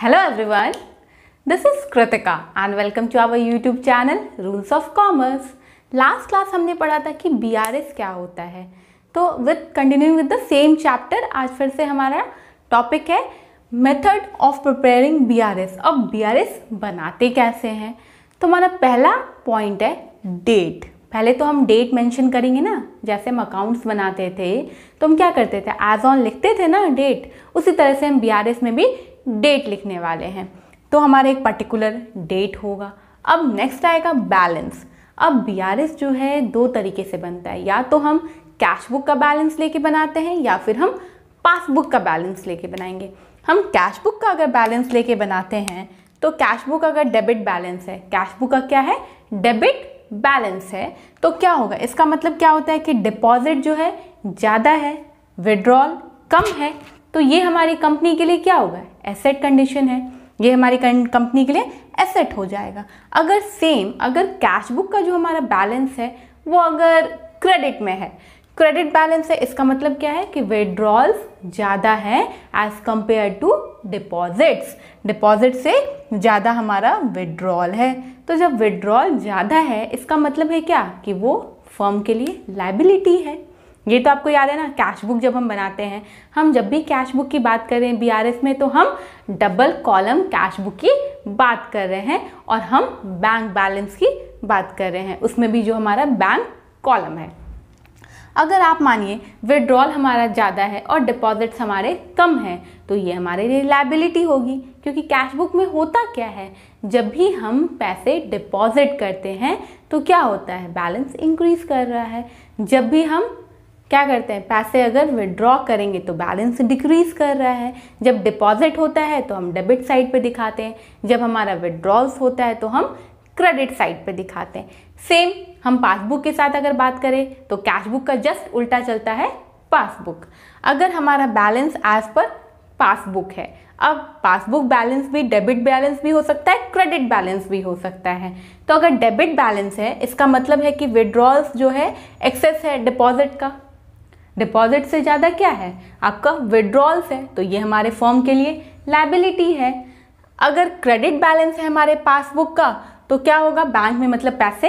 Hello everyone, this is Kritika and welcome to our YouTube channel Rules of Commerce. Last class हमने पढ़ा था कि BRS क्या होता है, तो continuing with the same chapter आज फिर से हमारा टॉपिक है मेथड ऑफ प्रिपेयरिंग BRS। अब BRS बनाते कैसे हैं, तो हमारा पहला पॉइंट है डेट। पहले तो हम डेट मेंशन करेंगे ना, जैसे हम अकाउंट्स बनाते थे तो हम क्या करते थे, एज ऑन लिखते थे ना डेट, उसी तरह से हम BRS में भी डेट लिखने वाले हैं। तो हमारा एक पर्टिकुलर डेट होगा। अब नेक्स्ट आएगा बैलेंस। अब BRS जो है दो तरीके से बनता है, या तो हम कैश बुक का बैलेंस लेके बनाते हैं या फिर हम पासबुक का बैलेंस लेके बनाएंगे। हम कैश बुक का अगर बैलेंस लेके बनाते हैं तो कैश बुक अगर डेबिट बैलेंस है, कैश बुक का क्या है डेबिट बैलेंस है, तो क्या होगा, इसका मतलब क्या होता है कि डिपॉजिट जो है ज़्यादा है, विड्रॉल कम है, तो ये हमारी कंपनी के लिए क्या होगा, एसेट कंडीशन है, ये हमारी कंपनी के लिए एसेट हो जाएगा। अगर सेम अगर कैश बुक का जो हमारा बैलेंस है वो अगर क्रेडिट में है, क्रेडिट बैलेंस है, इसका मतलब क्या है कि विड्रॉल्स ज़्यादा है as compared to deposits, deposit से ज़्यादा हमारा विड्रॉल है। तो जब विड्रॉल ज़्यादा है इसका मतलब है क्या कि वो फर्म के लिए लायबिलिटी है। ये तो आपको याद है ना, कैश बुक जब हम बनाते हैं, हम जब भी कैश बुक की बात कर रहे हैं BRS में तो हम डबल कॉलम कैश बुक की बात कर रहे हैं और हम बैंक बैलेंस की बात कर रहे हैं, उसमें भी जो हमारा बैंक कॉलम है। अगर आप मानिए विड्रॉल हमारा ज़्यादा है और डिपॉजिट्स हमारे कम हैं तो ये हमारे लिए लायबिलिटी होगी, क्योंकि कैश बुक में होता क्या है, जब भी हम पैसे डिपॉजिट करते हैं तो क्या होता है बैलेंस इंक्रीज़ कर रहा है, जब भी हम क्या करते हैं पैसे अगर विड्रॉ करेंगे तो बैलेंस डिक्रीज़ कर रहा है। जब डिपॉजिट होता है तो हम डेबिट साइड पे दिखाते हैं, जब हमारा विड्रॉल्स होता है तो हम क्रेडिट साइड पे दिखाते हैं। सेम हम पासबुक के साथ अगर बात करें तो कैश बुक का जस्ट उल्टा चलता है पासबुक। अगर हमारा बैलेंस एज पर पासबुक है, अब पासबुक बैलेंस भी डेबिट बैलेंस भी हो सकता है, क्रेडिट बैलेंस भी हो सकता है, तो अगर डेबिट बैलेंस है इसका मतलब है कि विड्रॉल्स जो है एक्सेस है डिपॉजिट का, डिपॉजिट से ज़्यादा क्या है आपका विड्रॉल्स है, तो ये हमारे फर्म के लिए लायबिलिटी है। अगर क्रेडिट बैलेंस है हमारे पासबुक का तो क्या होगा, बैंक में मतलब पैसे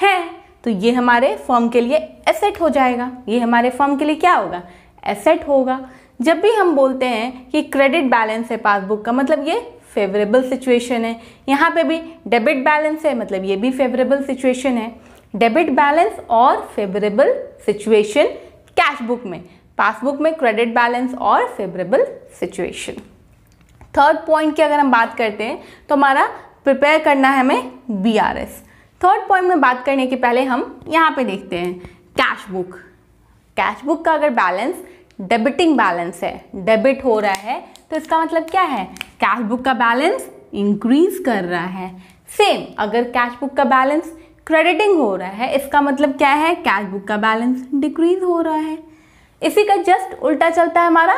हैं, तो ये हमारे फर्म के लिए एसेट हो जाएगा, ये हमारे फर्म के लिए क्या होगा एसेट होगा। जब भी हम बोलते हैं कि क्रेडिट बैलेंस है पासबुक का, मतलब ये फेवरेबल सिचुएशन है, यहाँ पे भी डेबिट बैलेंस है मतलब ये भी फेवरेबल सिचुएशन है। डेबिट बैलेंस और फेवरेबल सिचुएशन कैश बुक में, पासबुक में क्रेडिट बैलेंस और फेवरेबल सिचुएशन। थर्ड पॉइंट की अगर हम बात करते हैं तो हमारा प्रिपेयर करना है हमें BRS। थर्ड पॉइंट में बात करने के पहले हम यहाँ पे देखते हैं कैश बुक। कैश बुक का अगर बैलेंस डेबिटिंग बैलेंस है, डेबिट हो रहा है, तो इसका मतलब क्या है कैश बुक का बैलेंस इंक्रीज कर रहा है। सेम अगर कैश बुक का बैलेंस क्रेडिटिंग हो रहा है, इसका मतलब क्या है कैश बुक का बैलेंस डिक्रीज हो रहा है। इसी का जस्ट उल्टा चलता है हमारा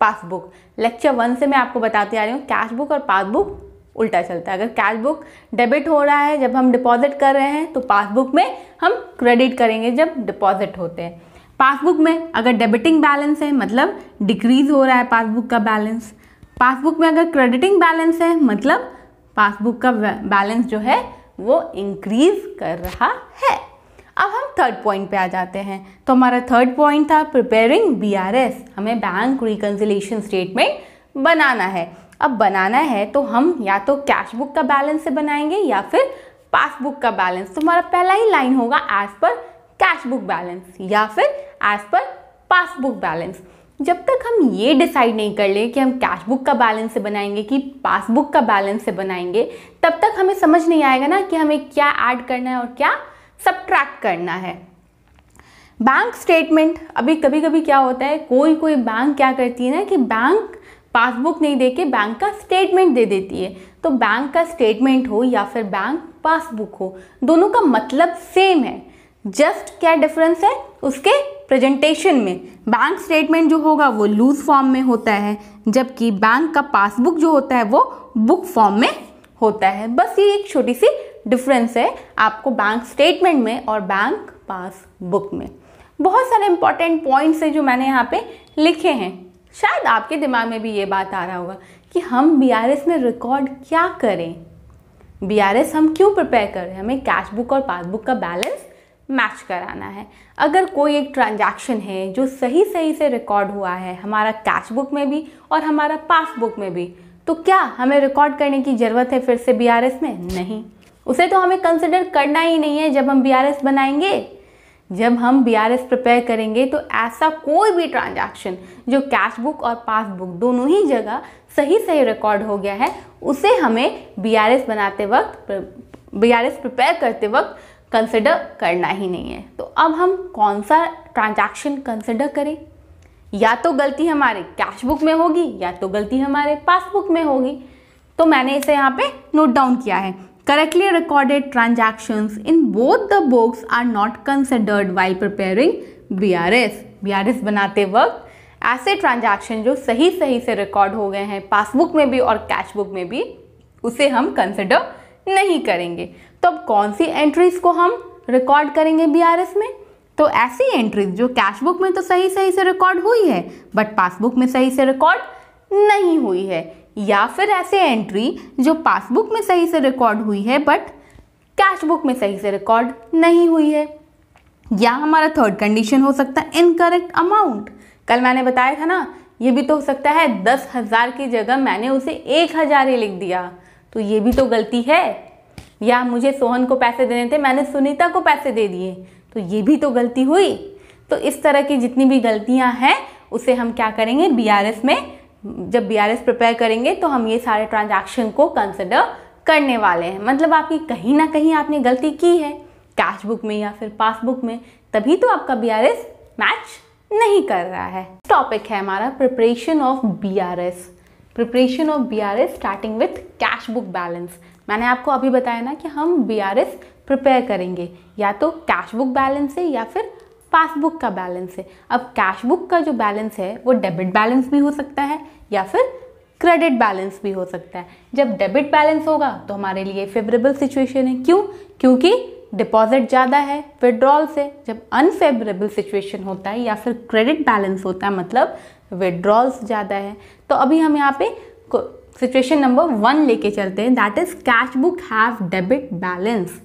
पासबुक। लेक्चर 1 से मैं आपको बताती आ रही हूँ, कैश बुक और पासबुक उल्टा चलता है। अगर कैश बुक डेबिट हो रहा है जब हम डिपॉजिट कर रहे हैं तो पासबुक में हम क्रेडिट करेंगे जब डिपॉजिट होते हैं। पासबुक में अगर डेबिटिंग बैलेंस है मतलब डिक्रीज हो रहा है पासबुक का बैलेंस, पासबुक में अगर क्रेडिटिंग बैलेंस है मतलब पासबुक का बैलेंस जो है वो इंक्रीज कर रहा है। अब हम थर्ड पॉइंट पे आ जाते हैं, तो हमारा थर्ड पॉइंट था प्रिपेयरिंग BRS। हमें बैंक रिकंसिलिएशन स्टेटमेंट बनाना है। अब बनाना है तो हम या तो कैश बुक का बैलेंस से बनाएंगे या फिर पासबुक का बैलेंस। तो हमारा पहला ही लाइन होगा as per cash book balance या फिर एज पर पासबुक बैलेंस। जब तक हम ये डिसाइड नहीं कर ले कि हम कैश बुक का बैलेंस से बनाएंगे कि पासबुक का बैलेंस से बनाएंगे, तब तक हमें समझ नहीं आएगा ना कि हमें क्या ऐड करना है और क्या सब्ट्रैक्ट करना है। बैंक स्टेटमेंट अभी कभी कभी क्या होता है, कोई बैंक क्या करती है ना कि बैंक पासबुक नहीं देके बैंक का स्टेटमेंट दे देती है। तो बैंक का स्टेटमेंट हो या फिर बैंक पासबुक हो, दोनों का मतलब सेम है, जस्ट क्या डिफरेंस है उसके प्रेजेंटेशन में। बैंक स्टेटमेंट जो होगा वो लूज फॉर्म में होता है, जबकि बैंक का पासबुक जो होता है वो बुक फॉर्म में होता है। बस ये एक छोटी सी डिफरेंस है आपको बैंक स्टेटमेंट में और बैंक पासबुक में। बहुत सारे इंपॉर्टेंट पॉइंट्स हैं जो मैंने यहाँ पे लिखे हैं। शायद आपके दिमाग में भी ये बात आ रहा होगा कि हम BRS में रिकॉर्ड क्या करें, BRS हम क्यों प्रिपेयर करें। हमें कैश बुक और पासबुक का बैलेंस मैच कराना है। अगर कोई एक ट्रांजैक्शन है जो सही से रिकॉर्ड हुआ है हमारा कैश बुक में भी और हमारा पासबुक में भी, तो क्या हमें रिकॉर्ड करने की ज़रूरत है फिर से BRS में? नहीं, उसे तो हमें कंसिडर करना ही नहीं है जब हम BRS बनाएंगे। जब हम BRS प्रिपेयर करेंगे तो ऐसा कोई भी ट्रांजैक्शन जो कैश बुक और पासबुक दोनों ही जगह सही रिकॉर्ड हो गया है, उसे हमें BRS बनाते वक्त, BRS प्रिपेयर करते वक्त कंसिडर करना ही नहीं है। तो अब हम कौन सा ट्रांजैक्शन कंसिडर करें? या तो गलती हमारे कैश बुक में होगी या तो गलती हमारे पासबुक में होगी। तो मैंने इसे यहाँ पे नोट डाउन किया है। Correctly recorded transactions in both the books are not considered while preparing BRS. BRS बनाते वक्त ऐसे ट्रांजैक्शन जो सही से रिकॉर्ड हो गए हैं पासबुक में भी और कैश बुक में भी, उसे हम कंसिडर नहीं करेंगे। तो अब कौन सी एंट्रीज को हम रिकॉर्ड करेंगे BRS में? तो ऐसी एंट्रीज जो कैश बुक में तो सही से रिकॉर्ड हुई है बट पासबुक में सही से रिकॉर्ड नहीं हुई है, या फिर ऐसे एंट्री जो पासबुक में सही से रिकॉर्ड हुई है बट कैश बुक में सही से रिकॉर्ड नहीं हुई है, या हमारा थर्ड कंडीशन हो सकता है इनकरेक्ट अमाउंट। कल मैंने बताया था ना, ये भी तो हो सकता है 10,000 की जगह मैंने उसे 1,000 ही लिख दिया, तो ये भी तो गलती है। या मुझे सोहन को पैसे देने थे, मैंने सुनीता को पैसे दे दिए, तो ये भी तो गलती हुई। तो इस तरह की जितनी भी गलतियाँ हैं उसे हम क्या करेंगे BRS में, जब BRS प्रिपेयर करेंगे तो हम ये सारे ट्रांजैक्शन को कंसिडर करने वाले हैं। मतलब आपकी कहीं ना कहीं आपने गलती की है कैश बुक में या फिर पासबुक में, तभी तो आपका BRS मैच नहीं कर रहा है। टॉपिक है हमारा preparation of BRS। Preparation of BRS starting with cash book balance. मैंने आपको अभी बताया ना कि हम BRS प्रिपेयर करेंगे या तो कैश बुक बैलेंस से या फिर पासबुक का बैलेंस है। अब कैश बुक का जो बैलेंस है वो डेबिट बैलेंस भी हो सकता है या फिर क्रेडिट बैलेंस भी हो सकता है। जब डेबिट बैलेंस होगा तो हमारे लिए फेवरेबल सिचुएशन है। क्यों? क्योंकि डिपॉजिट ज़्यादा है विड्रॉल से। जब अनफेवरेबल सिचुएशन होता है या फिर क्रेडिट बैलेंस होता है मतलब विड्रॉल्स ज़्यादा है। तो अभी हम यहाँ पे सिचुएशन नंबर 1 लेके चलते हैं, that is cash book have debit balance.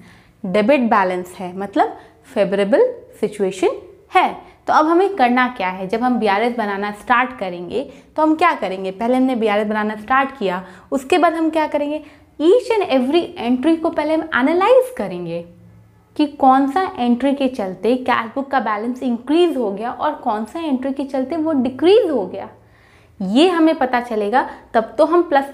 Debit balance है मतलब फेवरेबल सिचुएशन है। तो अब हमें करना क्या है? जब हम BRS बनाना स्टार्ट करेंगे तो हम क्या करेंगे? पहले हमने BRS बनाना स्टार्ट किया, उसके बाद हम क्या करेंगे? ईच एंड एवरी एंट्री को पहले हम एनालाइज करेंगे कि कौन सा एंट्री के चलते कैश बुक का बैलेंस इंक्रीज हो गया और कौन सा एंट्री के चलते वो डिक्रीज हो गया। ये हमें पता चलेगा तब तो हम प्लस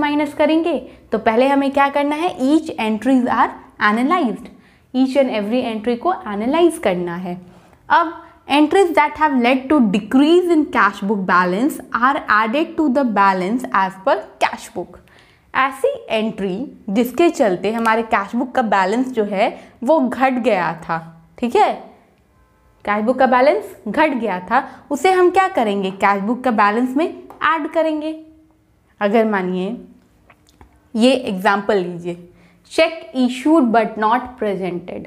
माइनस करेंगे, तो पहले हमें क्या करना है? Each entries are analysed. Each and every entry को एनालाइज करना है। अब entries that have led to decrease in cash book balance are added to the balance as per cash book. ऐसी एंट्री जिसके चलते हमारे कैश बुक का balance जो है वो घट गया था, ठीक है, कैश बुक का बैलेंस घट गया था, उसे हम क्या करेंगे? कैश बुक का बैलेंस में ऐड करेंगे। अगर मानिए ये एग्जाम्पल लीजिए, cheque issued but not presented.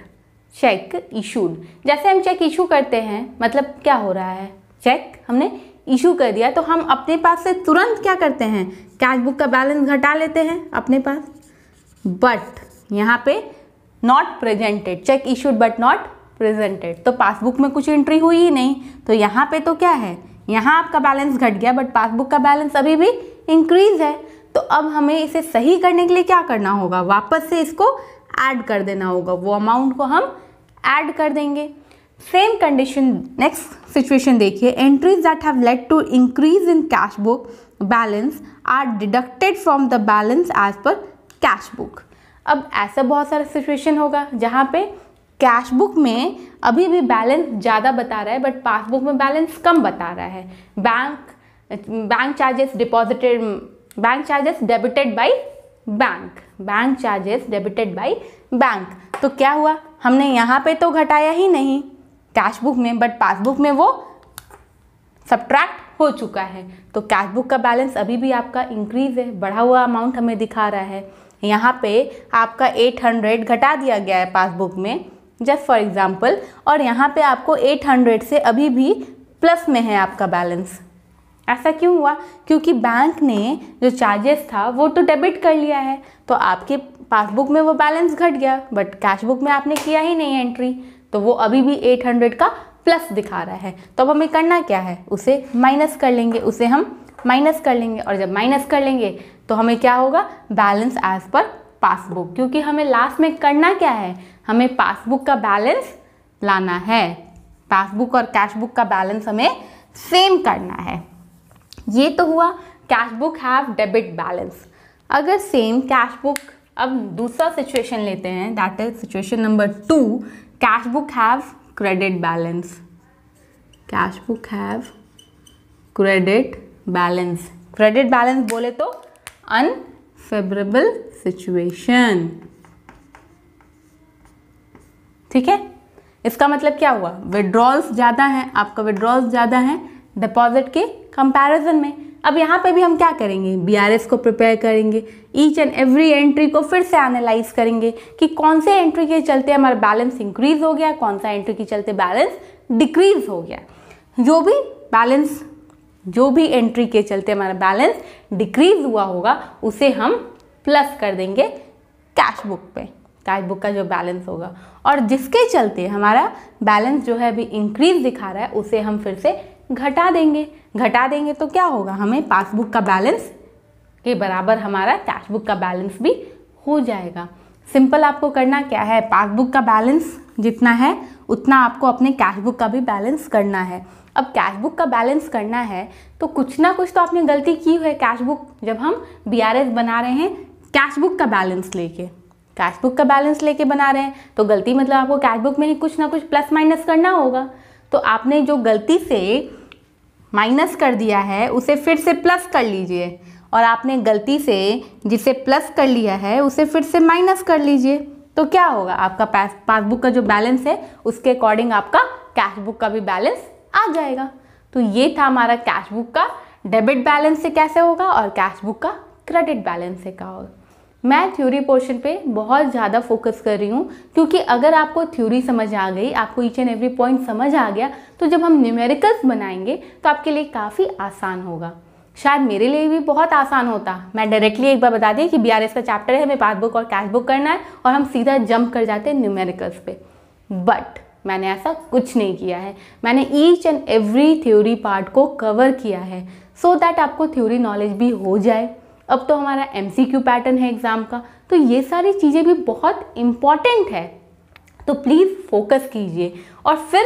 Cheque issued, जैसे हम चेक इशू करते हैं मतलब क्या हो रहा है, चेक हमने इशू कर दिया तो हम अपने पास से तुरंत क्या करते हैं? कैश बुक का बैलेंस घटा लेते हैं अपने पास। बट यहाँ पे not presented, cheque issued but not presented, तो पासबुक में कुछ एंट्री हुई ही नहीं, तो यहाँ पे तो क्या है, यहाँ आपका बैलेंस घट गया बट पासबुक का बैलेंस अभी भी इंक्रीज है। तो अब हमें इसे सही करने के लिए क्या करना होगा? वापस से इसको ऐड कर देना होगा, वो अमाउंट को हम ऐड कर देंगे। सेम कंडीशन नेक्स्ट सिचुएशन देखिए, entries that have led to increase in cash book balance are deducted from the balance as per cash book. अब ऐसा बहुत सारा सिचुएशन होगा जहाँ पे कैश बुक में अभी भी बैलेंस ज़्यादा बता रहा है बट पासबुक में बैलेंस कम बता रहा है। Bank charges deposited, bank charges debited by bank, bank charges debited by bank. तो क्या हुआ? हमने यहाँ पे तो घटाया ही नहीं कैश बुक में बट पासबुक में वो सब्ट्रैक्ट हो चुका है, तो कैश बुक का बैलेंस अभी भी आपका इंक्रीज है, बढ़ा हुआ अमाउंट हमें दिखा रहा है। यहाँ पे आपका 800 घटा दिया गया है पासबुक में जस्ट फॉर एग्जाम्पल, और यहाँ पे आपको 800 से अभी भी प्लस में है आपका बैलेंस। ऐसा क्यों हुआ? क्योंकि बैंक ने जो चार्जेस था वो तो डेबिट कर लिया है, तो आपके पासबुक में वो बैलेंस घट गया, बट कैशबुक में आपने किया ही नहीं एंट्री, तो वो अभी भी 800 का प्लस दिखा रहा है। तो अब हमें करना क्या है? उसे माइनस कर लेंगे, उसे हम माइनस कर लेंगे, और जब माइनस कर लेंगे तो हमें क्या होगा? बैलेंस एज पर पासबुक, क्योंकि हमें लास्ट में करना क्या है? हमें पासबुक का बैलेंस लाना है, पासबुक और कैशबुक का बैलेंस हमें सेम करना है। ये तो हुआ कैशबुक हैव डेबिट बैलेंस। अगर सेम कैशबुक, अब दूसरा सिचुएशन लेते हैं, that is situation number 2, cashbook have credit balance. Cashbook have credit balance, credit balance बोले तो अनफेवरेबल सिचुएशन, ठीक है। इसका मतलब क्या हुआ? विड्रॉल्स ज़्यादा हैं, आपका विड्रॉल्स ज़्यादा हैं डिपॉजिट के कंपैरिजन में। अब यहाँ पे भी हम क्या करेंगे? बीआरएस को प्रिपेयर करेंगे, ईच एंड एवरी एंट्री को फिर से एनालाइज करेंगे कि कौन से एंट्री के चलते हमारा बैलेंस इंक्रीज हो गया, कौन सा एंट्री के चलते बैलेंस डिक्रीज हो गया। जो भी एंट्री के चलते हमारा बैलेंस डिक्रीज हुआ होगा उसे हम प्लस कर देंगे कैशबुक पे, कैशबुक का जो बैलेंस होगा, और जिसके चलते हमारा बैलेंस जो है अभी इंक्रीज दिखा रहा है उसे हम फिर से घटा देंगे। घटा देंगे तो क्या होगा? हमें पासबुक का बैलेंस के बराबर हमारा कैशबुक का बैलेंस भी हो जाएगा। सिंपल, आपको करना क्या है? पासबुक का बैलेंस जितना है उतना आपको अपने कैशबुक का भी बैलेंस करना है। अब कैशबुक का बैलेंस करना है तो कुछ ना कुछ तो आपने गलती की है। कैशबुक, जब हम बीआरएस बना रहे हैं कैशबुक का बैलेंस लेके, कैशबुक का बैलेंस लेके बना रहे हैं, तो गलती मतलब आपको कैशबुक में ही कुछ ना कुछ प्लस माइनस करना होगा। तो आपने जो गलती से माइनस कर दिया है उसे फिर से प्लस कर लीजिए, और आपने गलती से जिसे प्लस कर लिया है उसे फिर से माइनस कर लीजिए। तो क्या होगा? आपका पासबुक का जो बैलेंस है उसके अकॉर्डिंग आपका कैशबुक का भी बैलेंस आ जाएगा। तो ये था हमारा कैशबुक का डेबिट बैलेंस से कैसे होगा और कैशबुक का क्रेडिट बैलेंस से क्या होगा। मैं थ्योरी पोर्शन पे बहुत ज़्यादा फोकस कर रही हूँ, क्योंकि अगर आपको थ्योरी समझ आ गई, आपको ईच एंड एवरी पॉइंट समझ आ गया, तो जब हम न्यूमेरिकल्स बनाएंगे तो आपके लिए काफ़ी आसान होगा। शायद मेरे लिए भी बहुत आसान होता। मैं डायरेक्टली एक बार बता दें कि बीआरएस का चैप्टर है, हमें पासबुक और कैशबुक करना है, और हम सीधा जंप कर जाते हैं न्यूमेरिकल्स पे। बट मैंने ऐसा कुछ नहीं किया है, मैंने each and every theory part को कवर किया है सो दैट आपको थ्योरी नॉलेज भी हो जाए। अब तो हमारा MCQ पैटर्न है एग्ज़ाम का, तो ये सारी चीज़ें भी बहुत इम्पॉर्टेंट है, तो प्लीज़ फोकस कीजिए। और फिर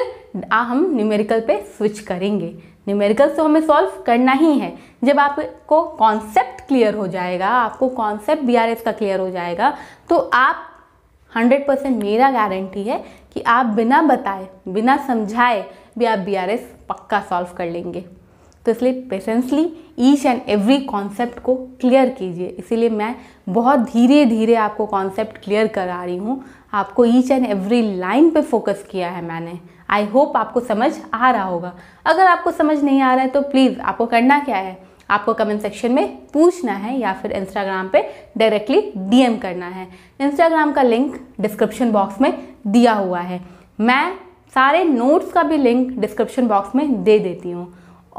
हम न्यूमेरिकल पे स्विच करेंगे। न्यूमेरिकल तो हमें सॉल्व करना ही है। जब आपको कॉन्सेप्ट क्लियर हो जाएगा, आपको कॉन्सेप्ट बीआरएस का क्लियर हो जाएगा, तो आप 100% मेरा गारंटी है कि आप बिना बताए, बिना समझाए भी आप बीआरएस पक्का सॉल्व कर लेंगे। तो इसलिए patiently each and every concept को क्लियर कीजिए। इसीलिए मैं बहुत धीरे धीरे आपको कॉन्सेप्ट क्लियर करा रही हूँ, आपको ईच एंड एवरी लाइन पे फोकस किया है मैंने। आई होप आपको समझ आ रहा होगा। अगर आपको समझ नहीं आ रहा है तो प्लीज़ आपको करना क्या है? आपको कमेंट सेक्शन में पूछना है या फिर इंस्टाग्राम पे डायरेक्टली DM करना है। इंस्टाग्राम का लिंक डिस्क्रिप्शन बॉक्स में दिया हुआ है। मैं सारे नोट्स का भी लिंक डिस्क्रिप्शन बॉक्स में दे देती हूँ।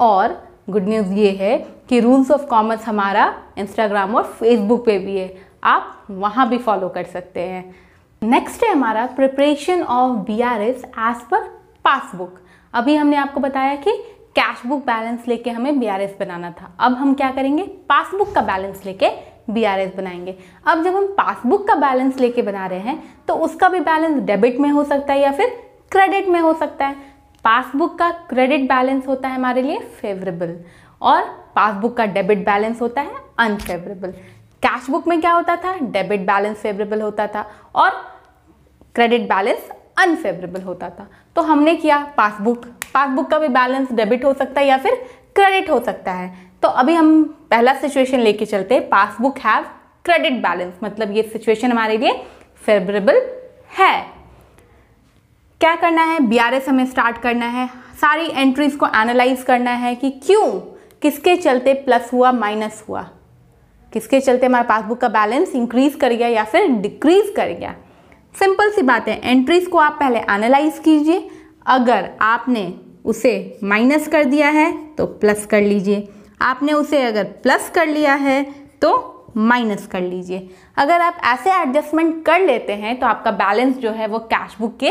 और गुड न्यूज़ ये है कि रूल्स ऑफ कॉमर्स हमारा इंस्टाग्राम और फेसबुक पे भी है, आप वहाँ भी फॉलो कर सकते हैं। नेक्स्ट है हमारा preparation of BRS as per passbook. अभी हमने आपको बताया कि कैशबुक बैलेंस लेके हमें बीआरएस बनाना था, अब हम क्या करेंगे? पासबुक का बैलेंस लेके बीआरएस बनाएंगे। अब जब हम पासबुक का बैलेंस लेके बना रहे हैं तो उसका भी बैलेंस डेबिट में हो सकता है या फिर क्रेडिट में हो सकता है। पासबुक का क्रेडिट बैलेंस होता है हमारे लिए फेवरेबल, और पासबुक का डेबिट बैलेंस होता है अनफेवरेबल। कैशबुक में क्या होता था? डेबिट बैलेंस फेवरेबल होता था और क्रेडिट बैलेंस अनफेवरेबल होता था। तो हमने किया पासबुक का भी बैलेंस डेबिट हो सकता है या फिर क्रेडिट हो सकता है। तो अभी हम पहला सिचुएशन लेके चलते हैं, पासबुक हैव क्रेडिट बैलेंस, मतलब ये सिचुएशन हमारे लिए फेवरेबल है। क्या करना है? बीआरएस हमें स्टार्ट करना है, सारी एंट्रीज को एनालाइज करना है कि क्यों, किसके चलते प्लस हुआ, माइनस हुआ, किसके चलते हमारा पासबुक का बैलेंस इंक्रीज कर गया या फिर डिक्रीज कर गया। सिंपल सी बात है, एंट्रीज को आप पहले एनालाइज कीजिए, अगर आपने उसे माइनस कर दिया है तो प्लस कर लीजिए, आपने उसे अगर प्लस कर लिया है तो माइनस कर लीजिए। अगर आप ऐसे एडजस्टमेंट कर लेते हैं तो आपका बैलेंस जो है वो कैश बुक के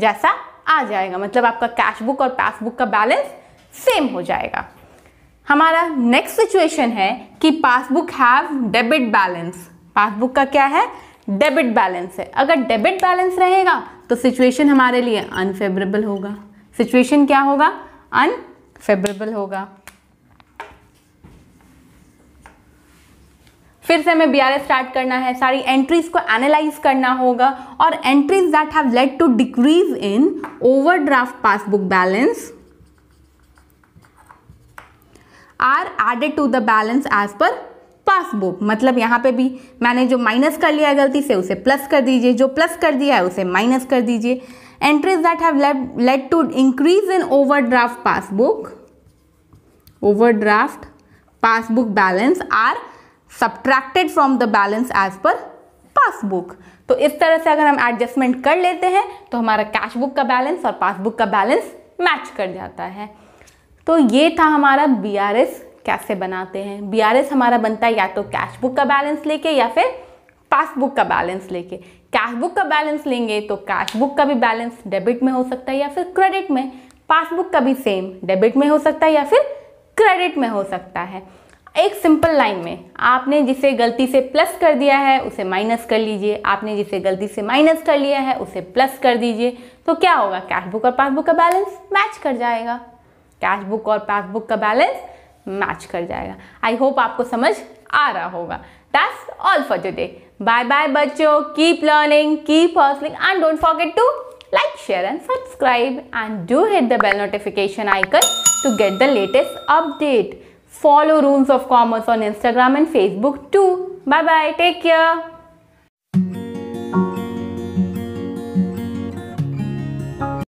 जैसा आ जाएगा, मतलब आपका कैश बुक और पास बुक का बैलेंस सेम हो जाएगा। हमारा नेक्स्ट सिचुएशन है कि passbook have debit balance, passbook का क्या है, डेबिट बैलेंस है। अगर डेबिट बैलेंस रहेगा तो सिचुएशन हमारे लिए अनफेवरेबल होगा, सिचुएशन क्या होगा, अनफेवरेबल होगा। फिर से हमें BRS स्टार्ट करना है, सारी एंट्रीज को एनालाइज करना होगा और entries that have led to decrease in overdraft passbook balance are added to the balance as per passbook. मतलब यहाँ पे भी मैंने जो माइनस कर लिया है गलती से उसे प्लस कर दीजिए, जो प्लस कर दिया है उसे माइनस कर दीजिए। Entries that have led to increase in overdraft passbook balance are subtracted from the balance as per passbook. तो इस तरह से अगर हम एडजस्टमेंट कर लेते हैं तो हमारा कैश बुक का बैलेंस और पासबुक का बैलेंस मैच कर जाता है। तो ये था हमारा BRS कैसे बनाते हैं। BRS हमारा बनता है या तो कैश बुक का बैलेंस लेके या फिर पासबुक का बैलेंस लेके। कैश बुक का बैलेंस लेंगे तो कैश बुक का भी बैलेंस डेबिट में हो सकता है या फिर क्रेडिट में, पासबुक का भी सेम डेबिट में हो सकता है या फिर क्रेडिट में हो सकता है। एक सिंपल लाइन में आपने जिसे गलती से प्लस कर दिया है उसे माइनस कर लीजिए, आपने जिसे गलती से माइनस कर लिया है उसे प्लस कर दीजिए, तो क्या होगा, कैश बुक और पासबुक का बैलेंस मैच कर जाएगा, कैश बुक और पासबुक का बैलेंस मैच कर जाएगा। आई होप आपको समझ आ रहा होगा। That's all for today. Bye bye बच्चों, keep learning, keep hustling and don't forget to like, share and subscribe and do hit the bell notification icon to get the latest update. Follow Rules of Commerce on Instagram and Facebook too. Bye bye. Take care.